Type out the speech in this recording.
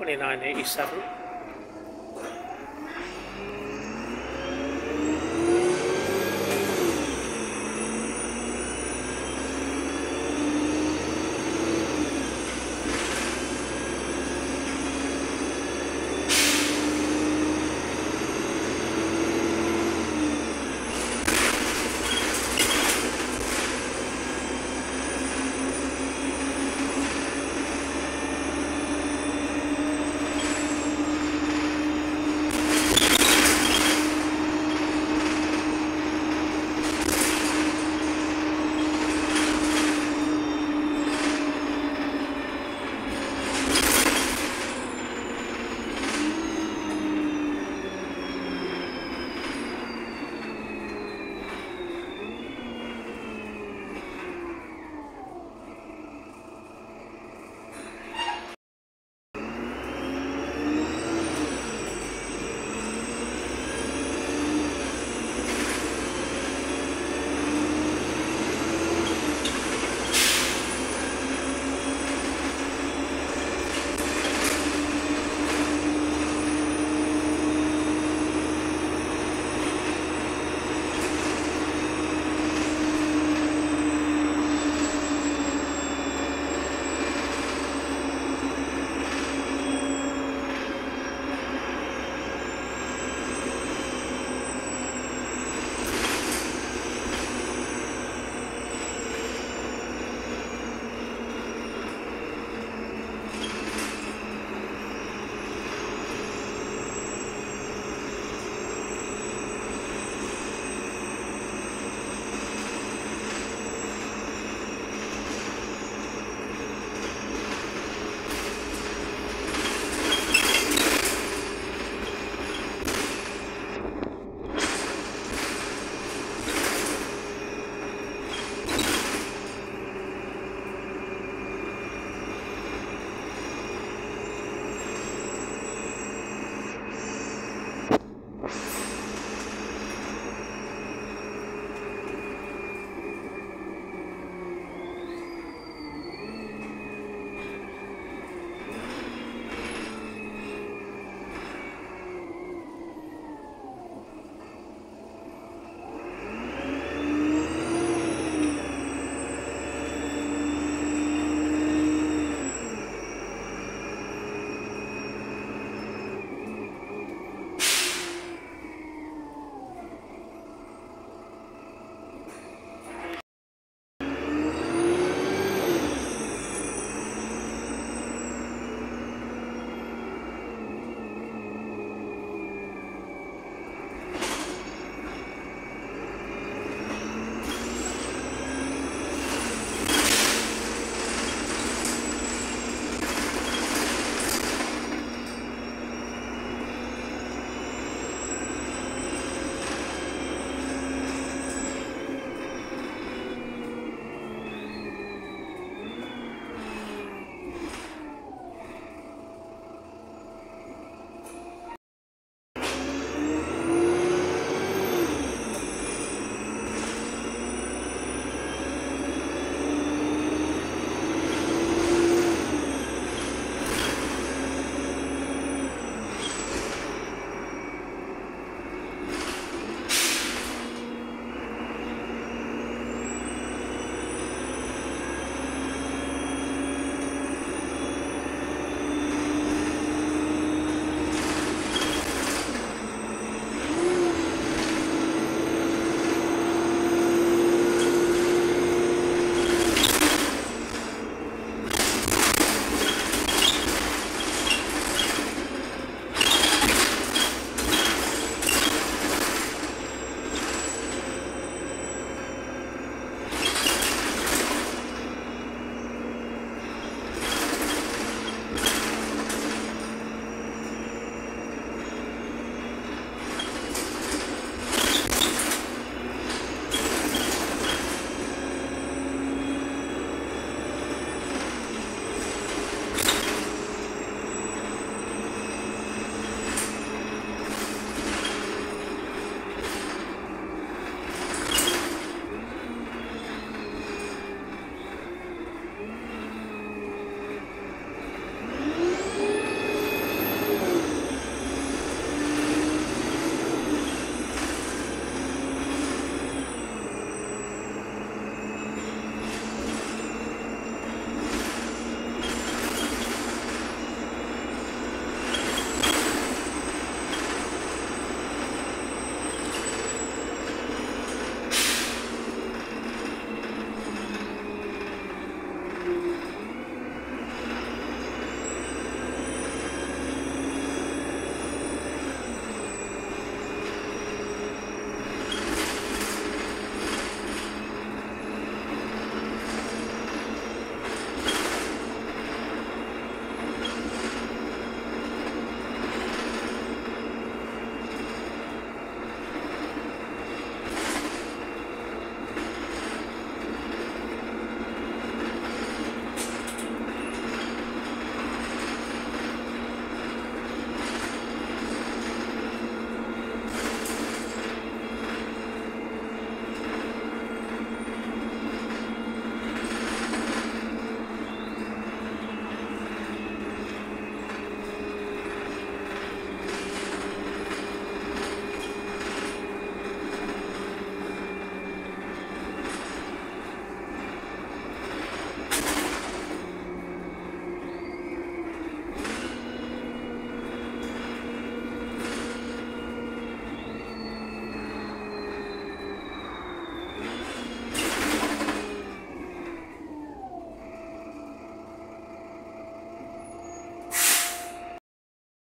2987.